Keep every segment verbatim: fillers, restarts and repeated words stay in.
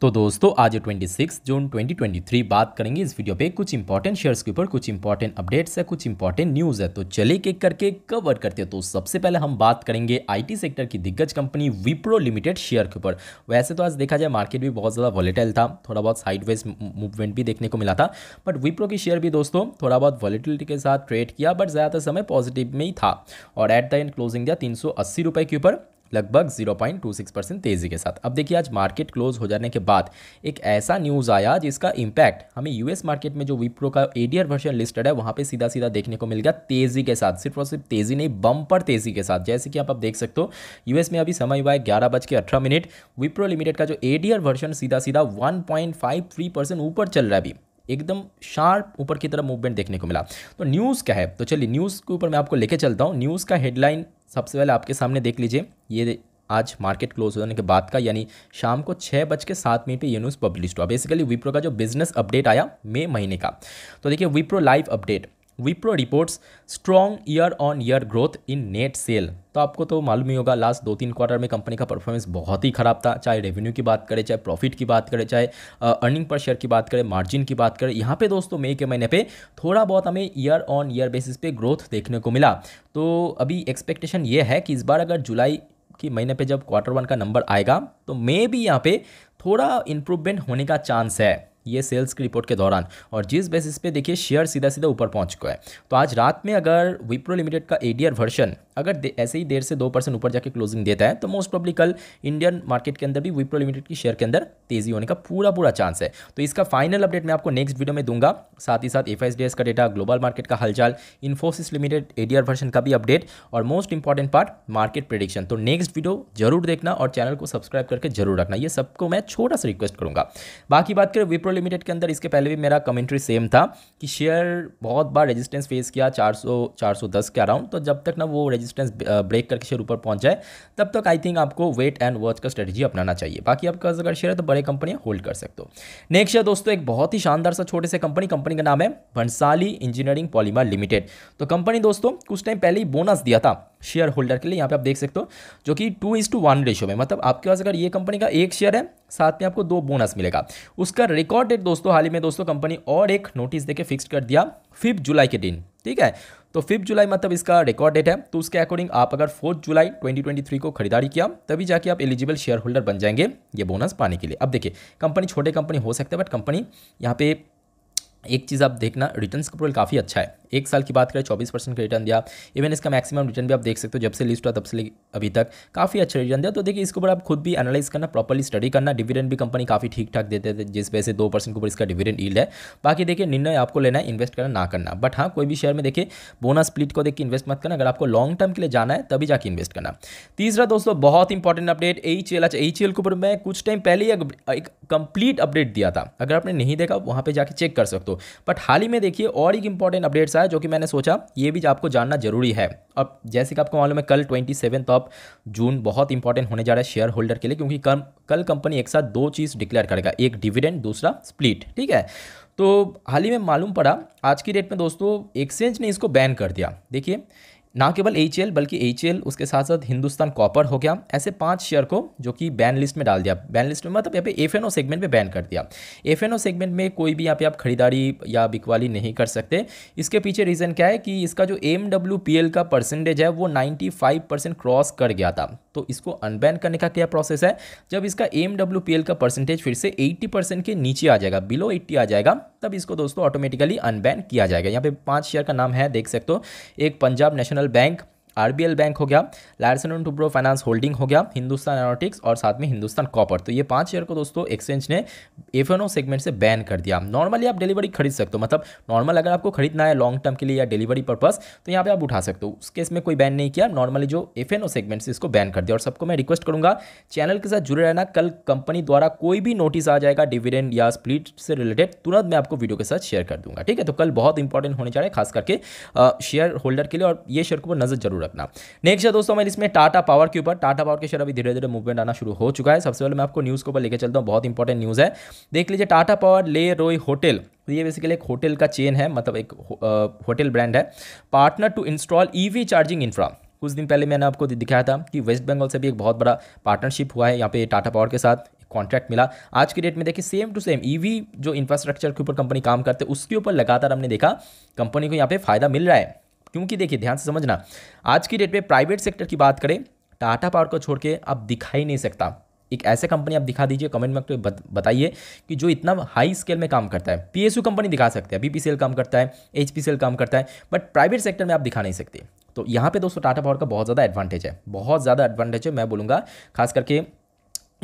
तो दोस्तों आज छब्बीस जून दो हज़ार तेईस बात करेंगे इस वीडियो पे कुछ इंपॉर्टेंट शेयर्स के ऊपर, कुछ इंपॉर्टेंट अपडेट्स है, कुछ इंपॉर्टेंट न्यूज़ है। तो चलिए एक करके कवर करते हैं। तो सबसे पहले हम बात करेंगे आईटी सेक्टर की दिग्गज कंपनी विप्रो लिमिटेड शेयर के ऊपर। वैसे तो आज देखा जाए मार्केट भी बहुत ज़्यादा वॉलेटाइल था, थोड़ा बहुत साइडवेज मूवमेंट भी देखने को मिला था, बट विप्रो की शेयर भी दोस्तों थोड़ा बहुत वॉलेटिलिटी के साथ ट्रेड किया, बट ज़्यादातर समय पॉजिटिव में ही था और एट द एंड क्लोजिंग दिया तीन सौ अस्सी रुपये के ऊपर, लगभग zero point two six percent तेज़ी के साथ। अब देखिए आज मार्केट क्लोज हो जाने के बाद एक ऐसा न्यूज़ आया जिसका इम्पैक्ट हमें यूएस मार्केट में जो विप्रो का एडीआर वर्जन लिस्टेड है वहाँ पे सीधा सीधा देखने को मिल गया तेज़ी के साथ, सिर्फ और सिर्फ तेज़ी नहीं बम्पर तेज़ी के साथ। जैसे कि आप, आप देख सकते हो यूएस में अभी समय हुआ है ग्यारह बज के अठारह मिनट, विप्रो लिमिटेड का जो एडीआर वर्जन सीधा सीधा one point five three percent ऊपर चल रहा है, अभी एकदम शार्प ऊपर की तरफ मूवमेंट देखने को मिला। तो न्यूज़ क्या है, तो चलिए न्यूज़ के ऊपर मैं आपको लेके चलता हूँ। न्यूज़ का हेडलाइन सबसे पहले आपके सामने देख लीजिए, ये आज मार्केट क्लोज होने के बाद का यानी शाम को छः बज के सात मिनट पर ये न्यूज़ पब्लिश हुआ। बेसिकली विप्रो का जो बिजनेस अपडेट आया मई महीने का, तो देखिए Wipro live update, Wipro reports strong year on year growth in net sale. तो आपको तो मालूम ही होगा लास्ट दो तीन क्वार्टर में कंपनी का परफॉर्मेंस बहुत ही खराब था, चाहे रेवेन्यू की बात करें, चाहे प्रॉफिट की बात करें, चाहे अर्निंग पर शेयर की बात करें, मार्जिन की बात करें। यहाँ पे दोस्तों मई के महीने पे थोड़ा बहुत हमें ईयर ऑन ईयर बेसिस पे ग्रोथ देखने को मिला। तो अभी एक्सपेक्टेशन ये है कि इस बार अगर जुलाई के महीने पर जब क्वार्टर वन का नंबर आएगा तो मे भी यहाँ पर थोड़ा इम्प्रूवमेंट होने का चांस है, ये सेल्स की रिपोर्ट के दौरान, और जिस बेसिस पे देखिए शेयर सीधा सीधा ऊपर पहुंच गया है। तो आज रात में अगर विप्रो लिमिटेड का एडीआर वर्जन अगर ऐसे ही डेढ़ से दो परसेंट ऊपर जाके क्लोजिंग देता है तो मोस्ट प्रॉब्ली कल इंडियन मार्केट के अंदर भी विप्रो लिमिटेड की शेयर के अंदर तेज़ी होने का पूरा पूरा चांस है। तो इसका फाइनल अपडेट मैं आपको नेक्स्ट वीडियो में दूंगा, साथ ही साथ एफआईएसडीएस का डेटा, ग्लोबल मार्केट का हलचल, इन्फोसिस लिमिटेड एडीआर वर्जन का भी अपडेट, और most important part market prediction. तो नेक्स्ट वीडियो जरूर देखना और चैनल को सब्सक्राइब करके जरूर रखना, ये सबको मैं छोटा सा रिक्वेस्ट करूँगा। बाकी बात करें विप्रो लिमिटेड के अंदर, इसके पहले भी मेरा कमेंट्री सेम था कि शेयर बहुत बार रेजिस्टेंस फेस किया चार सौ चार सौ दस के अराउंड, तो जब तक ना वो रेजिस्टेंस ब्रेक करके शेयर ऊपर पहुंच जाए तब तक आई थिंक आपको वेट एंड वॉच का स्ट्रेटजी अपनाना चाहिए। बाकी आपका अगर शेयर है तो बड़े कंपनियां होल्ड कर सकते हो। नेक्स्ट शेयर दोस्तों एक बहुत ही शानदार सा छोटे से कंपनी कंपनी का नाम है भंसाली इंजीनियरिंग पॉलीमर लिमिटेड। तो कंपनी दोस्तों कुछ टाइम पहले ही बोनस दिया था शेयर होल्डर के लिए, यहाँ पे आप देख सकते हो, जो कि two is to one ratio में, मतलब आपके पास अगर ये कंपनी का एक शेयर है साथ में आपको दो बोनस मिलेगा। उसका रिकॉर्ड डेट दोस्तों हाल ही में दोस्तों कंपनी और एक नोटिस देके फिक्स कर दिया फिफ्थ जुलाई के दिन, ठीक है। तो फिफ्थ जुलाई मतलब इसका रिकॉर्ड डेट है, तो उसके अकॉर्डिंग आप अगर fourth July twenty twenty three को खरीदारी किया तभी जाके आप एलिजिबल शेयर होल्डर बन जाएंगे ये बोनस पाने के लिए। अब देखिए कंपनी छोटे कंपनी हो सकता है, बट कंपनी यहाँ पे एक चीज़ आप देखना, रिटर्न्स का प्रोफाइल काफ़ी अच्छा है। एक साल की बात करें चौबीस परसेंट का रिटर्न दिया, इवन इसका मैक्सिमम रिटर्न भी आप देख सकते हो जब से लिस्ट हुआ तब से अभी तक काफ़ी अच्छा रिटर्न दिया। तो देखिए इसके ऊपर आप खुद भी एनालाइज करना, प्रॉपर्ली स्टडी करना। डिविडेंड भी कंपनी काफ़ी ठीक ठाक देते थे, जिस वजह से दो परसेंट के ऊपर इसका डिविडेंड यील्ड है। बाकी देखिए निर्णय आपको लेना है, इन्वेस्ट करना ना करना, बट हाँ कोई भी शेयर में देखिए बोनस स्प्लिट को देख के इन्वेस्ट मत करना, अगर आपको लॉन्ग टर्म के लिए जाना है तभी जाके इन्वेस्ट करना। तीसरा दोस्तों बहुत इंपॉर्टेंट अपडेट एचएल, अच्छा एचएल के ऊपर मैं कुछ टाइम पहले ही एक कंप्लीट अपडेट दिया था, अगर आपने नहीं देखा वहाँ पर जाके चेक कर सकते हो। बट हाल ही में देखिए और एक इंपॉर्टेंट अपडेट्स आया जो कि मैंने सोचा ये भी आपको जानना जरूरी है। अब जैसे कि आपको मालूम है कल सत्ताईस ऑफ जून बहुत इंपॉर्टेंट होने जा रहा है शेयर होल्डर के लिए, क्योंकि कल कल कंपनी एक साथ दो चीज़ डिक्लेयर करेगा, एक डिविडेंड दूसरा स्प्लिट, ठीक है। तो हाल ही में मालूम पड़ा आज की डेट में दोस्तों एक्सचेंज ने इसको बैन कर दिया। देखिए ना केवल एचएल बल्कि एचएल उसके साथ साथ हिंदुस्तान कॉपर हो गया, ऐसे पांच शेयर को जो कि बैन लिस्ट में डाल दिया। बैन लिस्ट में मतलब यहाँ पे एफएनओ सेगमेंट में बैन कर दिया। एफएनओ सेगमेंट में कोई भी यहाँ पे आप खरीदारी या बिकवाली नहीं कर सकते। इसके पीछे रीज़न क्या है कि इसका जो एमडब्ल्यूपीएल का परसेंटेज है वो नाइन्टी फाइव परसेंट क्रॉस कर गया था, तो इसको अनबैन करने का क्या प्रोसेस है, जब इसका एमडब्ल्यूपीएल का परसेंटेज फिर से अस्सी परसेंट के नीचे आ जाएगा, बिलो अस्सी आ जाएगा, तब इसको दोस्तों ऑटोमेटिकली अनबैन किया जाएगा। यहाँ पे पांच शेयर का नाम है देख सकते हो, एक Punjab national bank, RBL bank हो गया, Larsen and Toubro finance holding हो गया, हिंदुस्तान एरोनॉटिक्स और साथ में हिंदुस्तान कॉपर। तो ये पांच शेयर को दोस्तों एक्सचेंज ने एफएनओ सेगमेंट से बैन कर दिया। नॉर्मली आप डिलीवरी खरीद सकते हो, मतलब नॉर्मल अगर आपको खरीदना है लॉन्ग टर्म के लिए या डिलीवरी पर्पस तो यहाँ पे आप उठा सकते हो, उस केस में कोई बैन नहीं किया। नॉर्मली जो एफएनओ सेगमेंट से इसको बैन कर दिया। और सबको मैं रिक्वेस्ट करूँगा चैनल के साथ जुड़े रहना, कल कंपनी द्वारा कोई भी नोटिस आ जाएगा डिविडेंड या स्प्लिट से रिलेटेड तुरंत मैं आपको वीडियो के साथ शेयर कर दूंगा, ठीक है। तो कल बहुत इंपॉर्टेंट होने जा रहा है खास करके शेयर होल्डर के लिए, और ये शेयर को नजर जरूर रखना। नेक्स्ट है दोस्तों मैं इसमें टाटा पावर के ऊपर, टाटा पावर के शेयर अभी धीरे धीरे मूवमेंट आना शुरू हो चुका है। सबसे पहले मैं आपको न्यूज़ के ऊपर लेके चलता हूँ, बहुत इंपॉर्टेंट न्यूज़ है, देख लीजिए। Tata power Le Roi hotel, तो ये बेसिकली एक होटल का चेन है, मतलब एक हो, आ, होटल ब्रांड है, partner to install EV charging infra. कुछ दिन पहले मैंने आपको दिखाया था कि वेस्ट बंगाल से भी एक बहुत बड़ा पार्टनरशिप हुआ है यहाँ पे टाटा पावर के साथ, कॉन्ट्रैक्ट मिला। आज की डेट में देखिए सेम टू सेम ईवी जो इंफ्रास्ट्रक्चर के ऊपर कंपनी काम करते हैं उसके ऊपर लगातार हमने देखा कंपनी को यहाँ पे फायदा मिल रहा है, क्योंकि देखिए ध्यान से समझना, आज की डेट में प्राइवेट सेक्टर की बात करें टाटा पावर को छोड़ के अब दिखाई नहीं सकता। एक ऐसे कंपनी आप दिखा दीजिए कमेंट में, तो बताइए कि जो इतना हाई स्केल में काम करता है। पीएसयू कंपनी दिखा सकते हैं, बीपीसीएल काम करता है, एचपीसीएल काम करता है, बट प्राइवेट सेक्टर में आप दिखा नहीं सकते। तो यहाँ पे दोस्तों टाटा पावर का बहुत ज़्यादा एडवांटेज है, बहुत ज़्यादा एडवांटेज है मैं बोलूँगा, खास करके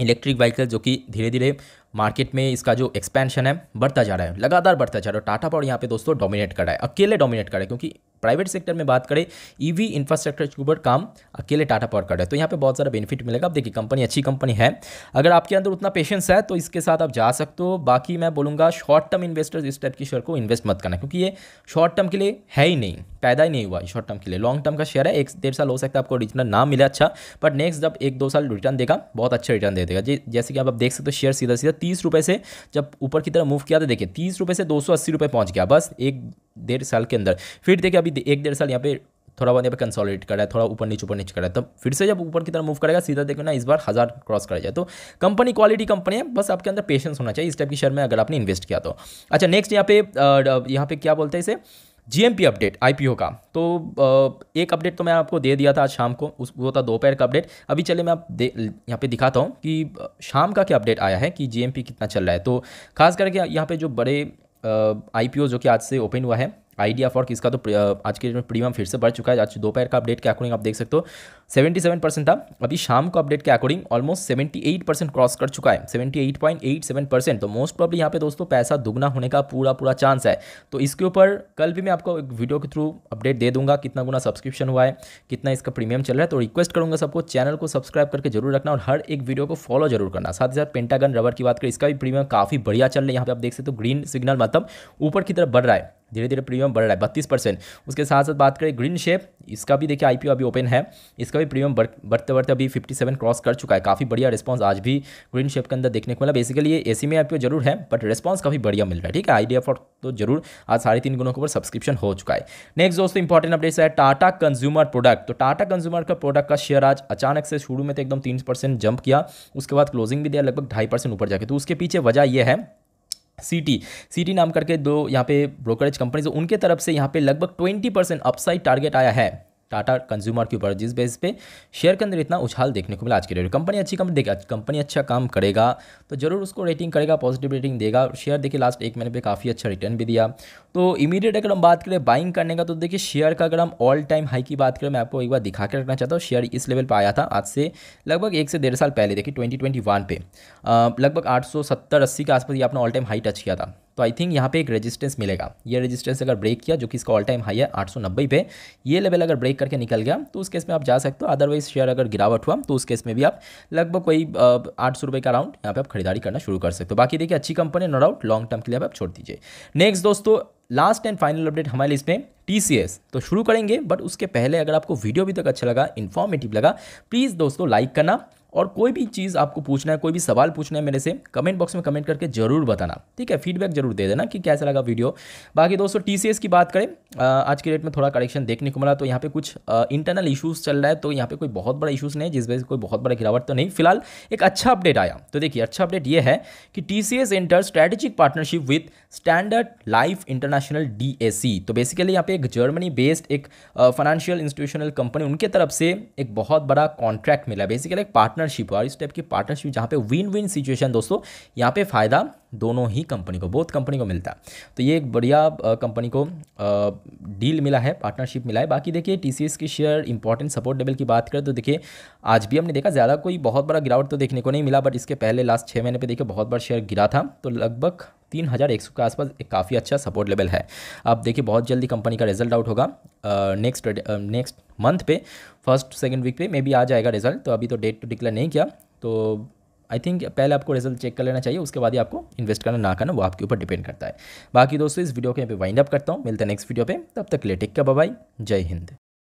इलेक्ट्रिक व्हीकल जो कि धीरे धीरे मार्केट में इसका जो एक्सपेंशन है बढ़ता जा रहा है, लगातार बढ़ता जा रहा है। टाटा पावर यहाँ पे दोस्तों डोमिनेट कर रहा है, अकेले डोमिनेट कर रहा है, क्योंकि प्राइवेट सेक्टर में बात करें ईवी इंफ्रास्ट्रक्चर के ऊपर काम अकेले टाटा पावर कर रहा है। तो यहाँ पे बहुत सारा बेनिफिट मिलेगा। आप देखिए कंपनी अच्छी कंपनी है, अगर आपके अंदर उतना पेशेंस है तो इसके साथ आप जा सकते हो। बाकी मैं बोलूँगा शॉर्ट टर्म इन्वेस्टर्स इस टाइप की शेयर को इन्वेस्ट मत करना, क्योंकि ये शॉर्ट टर्म के लिए है ही नहीं, पैदा ही नहीं हुआ शॉर्ट टर्म के लिए। लॉन्ग टर्म का शेयर है, एक डेढ़ साल हो सकता है आपको रिटर्न ना मिले अच्छा, बट नेक्स्ट जब एक दो साल रिटर्न देगा बहुत अच्छा रिटर्न दे देगा। जैसे कि आप देख सकते हो शेयर सीधा सीधा तीस रुपये से जब ऊपर की तरफ मूव किया था, देखिए तीस रुपये से दो सौ अस्सी रुपये पहुँच गया बस एक डेढ़ साल के अंदर। फिर देखिए अभी एक डेढ़ साल यहाँ पे थोड़ा बहुत यहाँ पे कंसोलिडेट कर रहा है, थोड़ा ऊपर नीचे ऊपर नीचे कर रहा है, तब फिर से जब ऊपर की तरफ मूव करेगा सीधा देखो ना इस बार हज़ार क्रॉस कर जाए। तो कंपनी क्वालिटी कंपनी है, बस आपके अंदर पेशेंस होना चाहिए इस टाइप की शेयर में अगर आपने इन्वेस्ट किया तो। अच्छा नेक्स्ट यहाँ पे यहाँ पे क्या बोलते हैं इसे जीएमपी अपडेट आईपीओ का, तो एक अपडेट तो मैं आपको दे दिया था आज शाम को, उस वो था दोपहर का अपडेट। अभी चले मैं आप दे यहाँ पे दिखाता हूँ कि शाम का क्या अपडेट आया है कि जीएमपी कितना चल रहा है। तो खास करके यहाँ पे जो बड़े आईपीओ जो कि आज से ओपन हुआ है आइडिया फॉर, किसका तो आज के डेट में प्रीमियम फिर से बढ़ चुका है। आज दोपहर का अपडेट के अकॉर्डिंग आप देख सकते हो सत्तावन परसेंट था, अभी शाम का अपडेट के अकॉर्डिंग ऑलमोस्ट अठहत्तर परसेंट क्रॉस कर चुका है, अठहत्तर पॉइंट आठ सात परसेंट। तो मोस्ट प्रॉब्ली यहाँ पे दोस्तों पैसा दुगना होने का पूरा पूरा चांस है। तो इसके ऊपर कल भी मैं आपको एक वीडियो के थ्रू अपडेट दे दूंगा कितना गुना सब्सक्रिप्शन हुआ है, कितना इसका प्रीमियम चल रहा है। तो रिक्वेस्ट करूँगा सबको चैनल को सब्सक्राइब करके जरूर रखना और हर एक वीडियो को फॉलो जरूर करना। साथ ही साथ पेंटागन रबर की बात करें, इसका भी प्रीमियम काफ़ी बढ़िया चल रहा है, यहाँ पे आप देख सकते हो ग्रीन सिग्नल मतलब ऊपर की तरफ बढ़ रहा है, धीरे धीरे प्रीमियम बढ़ रहा है बत्तीस परसेंट। उसके साथ साथ बात करें ग्रीन शेप, इसका भी देखिए आईपीओ अभी ओपन है, इसका भी प्रीमियम बढ़ते बढ़ते अभी सत्तावन क्रॉस कर चुका है। काफ़ी बढ़िया रिस्पांस आज भी ग्रीन शेप के अंदर देखने को मिला। बेसिकली ये एसी में आईपीओ जरूर है बट रिस्पांस काफ़ी बढ़िया मिल रहा है, ठीक है। आइडिया फॉर तो जरूर आज साढ़े तीन गुनों के ऊपर सब्सक्रिप्शन हो चुका है। नेक्स्ट दोस्तों इंपॉर्टेंट अपडेट्स है टाटा कंज्यूमर प्रोडक्ट, तो टाटा कंज्यूमर का प्रोडक्ट का शेयर आज अचानक से शुरू में तो एकदम तीन परसेंट जंप किया, उसके बाद क्लोजिंग भी दिया लगभग ढाई परसेंट ऊपर जाके। तो उसके पीछे वजह यह है सीटी सीटी नाम करके दो यहाँ पे ब्रोकरेज कंपनीज, उनके तरफ से यहाँ पे लगभग बीस परसेंट अपसाइड टारगेट आया है टाटा कंज्यूमर के ऊपर, जिस बेस पे शेयर के अंदर इतना उछाल देखने को मिला आज के डेट। कंपनी अच्छी कंपनी देखिए, कंपनी अच्छा काम करेगा तो जरूर उसको रेटिंग करेगा, पॉजिटिव रेटिंग देगा। शेयर देखिए लास्ट एक महीने पे काफ़ी अच्छा रिटर्न भी दिया। तो इमीडिएट अगर हम बात करें बाइंग करने का, तो देखिए शेयर का अगर हम ऑल टाइम हाई की बात करें, मैं आपको एक बार दिखा के रखना चाहता हूँ, शेयर इस लेवल पर आया था आज से लगभग एक से डेढ़ साल पहले, देखिए ट्वेंटी ट्वेंटी वन पे लगभग आठ सौ सत्तर अस्सी के आसपास ये अपना ऑल टाइम हाई टच किया था। तो आई थिंक यहाँ पे एक रेजिस्टेंस मिलेगा, ये रेजिस्टेंस अगर ब्रेक किया जो कि इसका ऑल टाइम हाई है आठ सौ नब्बे पे, ये लेवल अगर ब्रेक करके निकल गया तो उस केस में आप जा सकते हो। अदरवाइज शेयर अगर गिरावट हुआ तो उस केस में भी आप लगभग कोई आठ सौ रुपये का अराउंड यहाँ पे आप खरीदारी करना शुरू कर सकते हो। बाकी देखिए अच्छी company no doubt, long term के लिए आप छोड़ दीजिए। नेक्स्ट दोस्तों लास्ट एंड फाइनल अपडेट हमारे लिस्ट में टीसीएस, तो शुरू करेंगे बट उसके पहले अगर आपको वीडियो अभी तक अच्छा लगा, इन्फॉर्मेटिव लगा, प्लीज़ दोस्तों लाइक करना। और कोई भी चीज़ आपको पूछना है, कोई भी सवाल पूछना है मेरे से, कमेंट बॉक्स में कमेंट करके जरूर बताना, ठीक है। फीडबैक जरूर दे देना कि कैसा लगा वीडियो। बाकी दोस्तों टीसीएस की बात करें, आज की डेट में थोड़ा करेक्शन देखने को मिला, तो यहाँ पे कुछ इंटरनल इशूज़ चल रहा है, तो यहाँ पे कोई बहुत बड़ा इशूज़ नहीं है जिस वजह से कोई बहुत बड़ा गिरावट तो नहीं, फिलहाल एक अच्छा अपडेट आया। तो देखिए अच्छा अपडेट ये है कि TCS enter strategic partnership with standard life international D A C. तो बेसिकली यहाँ पे एक जर्मनी बेस्ड एक फाइनेंशियल इंस्टीट्यूशनल कंपनी, उनके तरफ से एक बहुत बड़ा कॉन्ट्रैक्ट मिला, बेसिकली एक पार्टनर पार्टनरशिप, और इस टाइप की पार्टनरशिप जहाँ पे विन विन सिचुएशन दोस्तों, यहाँ पे फायदा दोनों ही कंपनी को, बहुत कंपनी को मिलता है। तो ये एक बढ़िया कंपनी को डील मिला है, पार्टनरशिप मिला है। बाकी देखिए टीसीएस की शेयर इंपॉर्टेंट सपोर्ट लेवल की बात करें तो देखिए आज भी हमने देखा ज़्यादा कोई बहुत बड़ा गिरावट तो देखने को नहीं मिला, बट इसके पहले लास्ट छः महीने पे देखिए बहुत बार शेयर गिरा था, तो लगभग तीन हज़ार एक सौ के आसपास एक काफ़ी अच्छा सपोर्ट लेवल है। आप देखिए बहुत जल्दी कंपनी का रिजल्ट आउट होगा नेक्स्ट नेक्स्ट मंथ पे, फर्स्ट सेकेंड वीक पे मे बी आ जाएगा रिजल्ट, तो अभी तो डेट तो डिक्लेयर नहीं किया, तो आई थिंक पहले आपको रिजल्ट चेक कर लेना चाहिए, उसके बाद ही आपको इन्वेस्ट करना ना करना वो आपके ऊपर डिपेंड करता है। बाकी दोस्तों इस वीडियो के यहाँ पे वाइंड अप करता हूँ, मिलते हैं नेक्स्ट वीडियो पे, तब तक ले टेक केयर, बाय बाय, जय हिंद।